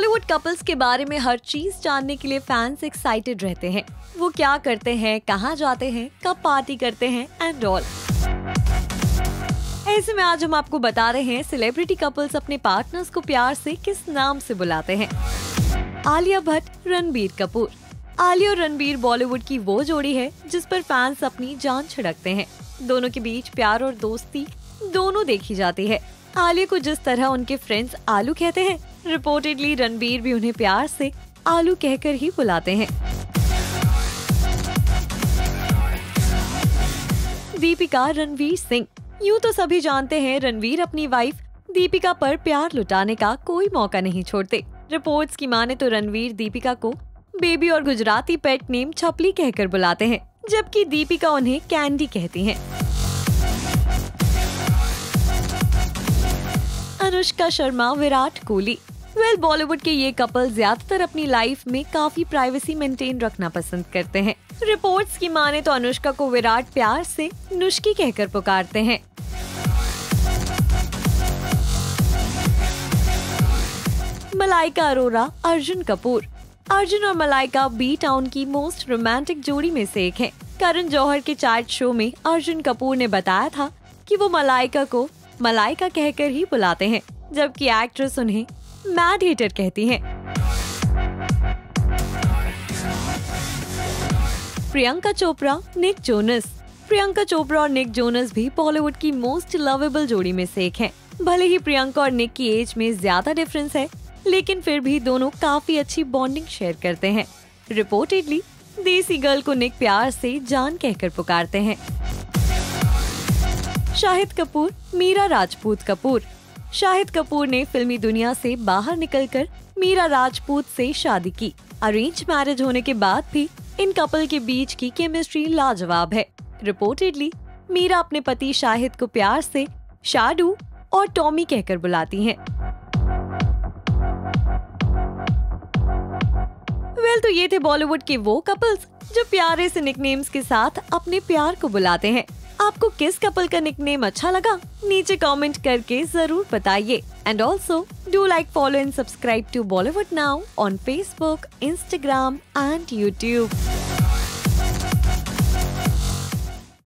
Bollywood couples के बारे में हर चीज जानने के लिए फैंस एक्साइटेड रहते हैं। वो क्या करते हैं, कहाँ जाते हैं, कब पार्टी करते हैं एंड ऑल। ऐसे में आज हम आपको बता रहे हैं सेलिब्रिटी कपल्स अपने पार्टनर्स को प्यार से किस नाम से बुलाते हैं। आलिया भट्ट, रणबीर कपूर। आलिया और रणबीर बॉलीवुड की वो जोड़ी है जिस पर फैंस अपनी जान छिड़कते हैं। दोनों के बीच प्यार और दोस्ती दोनों देखी जाती है। आलिया को जिस तरह उनके फ्रेंड्स आलू कहते हैं, रिपोर्टेडली रणबीर भी उन्हें प्यार से आलू कहकर ही बुलाते हैं। दीपिका, रणवीर सिंह। यूँ तो सभी जानते हैं रणवीर अपनी वाइफ दीपिका पर प्यार लुटाने का कोई मौका नहीं छोड़ते। रिपोर्ट्स की माने तो रणवीर दीपिका को बेबी और गुजराती पेट नेम छपली कहकर बुलाते हैं, जबकि दीपिका उन्हें कैंडी कहती हैं। अनुष्का शर्मा, विराट कोहली। वेल, बॉलीवुड के ये कपल ज्यादातर अपनी लाइफ में काफी प्राइवेसी मेंटेन रखना पसंद करते हैं। रिपोर्ट्स की माने तो अनुष्का को विराट प्यार से नुष्की कहकर पुकारते हैं। मलाइका अरोरा, अर्जुन कपूर। अर्जुन और मलाइका बी टाउन की मोस्ट रोमांटिक जोड़ी में से एक है। करण जौहर के चैट शो में अर्जुन कपूर ने बताया था कि वो मलाइका को मलाइका कहकर ही बुलाते हैं, जबकि एक्ट्रेस उन्हें मैड हेटर कहती हैं। Priyanka Chopra, Nick Jonas. प्रियंका चोपड़ा और निक जोनस भी बॉलीवुड की मोस्ट लवेबल जोड़ी में से एक है। भले ही प्रियंका और निक की एज में ज्यादा डिफरेंस है, लेकिन फिर भी दोनों काफी अच्छी बॉन्डिंग शेयर करते हैं। रिपोर्टेडली देसी गर्ल को निक प्यार से जान कहकर पुकारते हैं। शाहिद कपूर, मीरा राजपूत कपूर। शाहिद कपूर ने फिल्मी दुनिया से बाहर निकलकर मीरा राजपूत से शादी की। अरेंज मैरिज होने के बाद भी इन कपल के बीच की केमिस्ट्री लाजवाब है। रिपोर्टेडली मीरा अपने पति शाहिद को प्यार से शाडू और टॉमी कहकर बुलाती हैं। वेल, तो ये थे बॉलीवुड के वो कपल्स जो प्यारे से निकनेम्स के साथ अपने प्यार को बुलाते हैं। आपको किस कपल का निकनेम अच्छा लगा, नीचे कमेंट करके जरूर बताइए। And also do like, follow and subscribe to Bollywood now on Facebook, Instagram and YouTube.